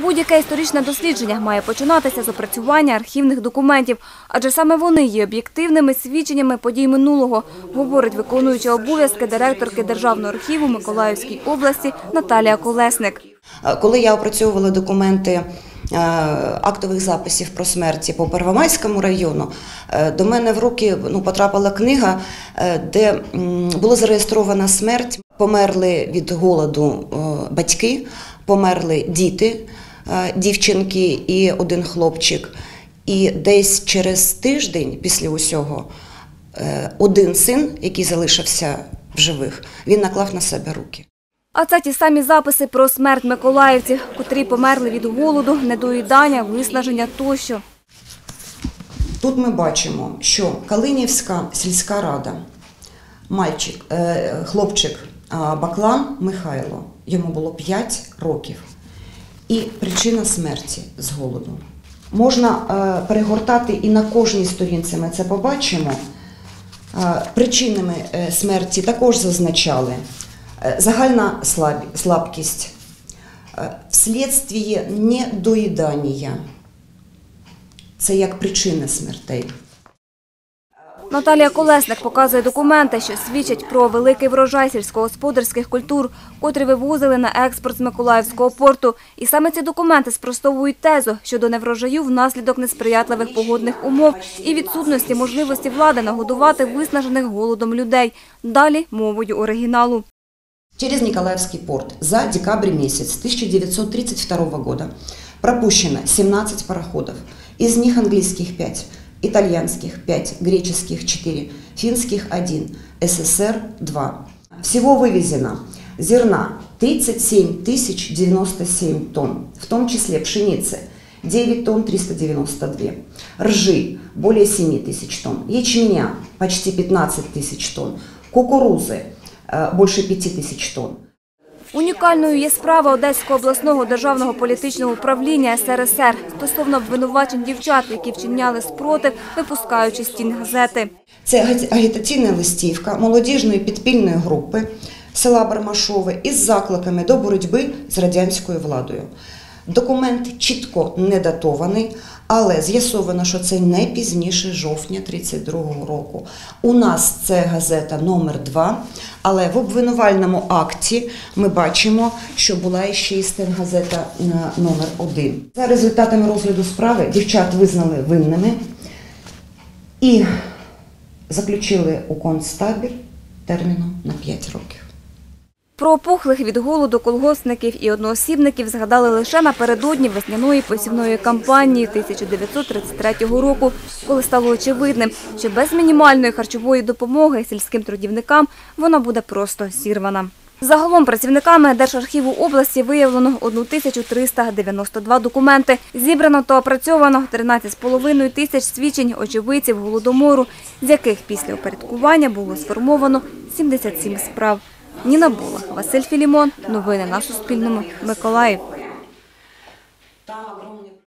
Будь-яке історичне дослідження має починатися з опрацювання архівних документів, адже саме вони є об'єктивними свідченнями подій минулого, говорить виконуюча обов'язки директорки Державного архіву Миколаївської області Наталія Колесник. Коли я опрацьовувала документи актових записів про смерті по Первомайському району, до мене в руки потрапила книга, де була зареєстрована смерть. Померли від голоду батьки, померли діти, дівчинки і один хлопчик. І десь через тиждень після усього один син, який залишився в живих, він наклав на себе руки. А це ті самі записи про смерть миколаївців, котрі померли від голоду, недоїдання, виснаження тощо. Тут ми бачимо, що Калинівська сільська рада, хлопчик Баклан Михайло, йому було 5 років, і причина смерті – з голоду. Можна перегортати і на кожній сторінці ми це побачимо. Причинами смерті також зазначали загальна слабкість, вслідстві недоїдання. Це як причини смертей. Наталія Колесник показує документи, що свідчать про великий врожай сільськогосподарських культур, котрі вивозили на експорт з Миколаївського порту. І саме ці документи спростовують тезу щодо неврожаю внаслідок несприятливих погодних умов і відсутності можливості влади нагодувати виснажених голодом людей. Далі мовою оригіналу. Через Николаевский порт за декабрь месяц 1932 года пропущено 17 пароходов, из них английских 5, итальянских 5, греческих 4, финских 1, СССР 2. Всего вывезено зерна 37 097 тонн, в том числе пшеницы 9 тонн 392, ржи более 7 тысяч тонн, ячменя почти 15 тысяч тонн, кукурузы більше 5000 тонн. Унікальною є справа Одеського обласного державного політичного управління СРСР стосовно обвинувачень дівчат, які вчиняли спротив, випускаючи стін газети. Це агітаційна листівка молодіжної підпільної групи села Бармашове із закликами до боротьби з радянською владою. Документ чітко не датований, але з'ясовано, що це не пізніше жовтня 1932 року. У нас це газета номер 2, але в обвинувальному акті ми бачимо, що була ще і стенгазета номер 1. За результатами розгляду справи дівчат визнали винними і заключили у концтабір терміном на 5 років. Про опухлих від голоду колгоспників і одноосібників згадали лише напередодні весняної посівної кампанії 1933 року, коли стало очевидним, що без мінімальної харчової допомоги сільським трудівникам вона буде просто зірвана. Загалом працівниками Держархіву області виявлено 1392 документи. Зібрано та опрацьовано 13,5 тисяч свідчень очевидців Голодомору, з яких після упорядкування було сформовано 77 справ. Ніна Булах, Василь Філімон. Новини на Суспільному. Миколаїв.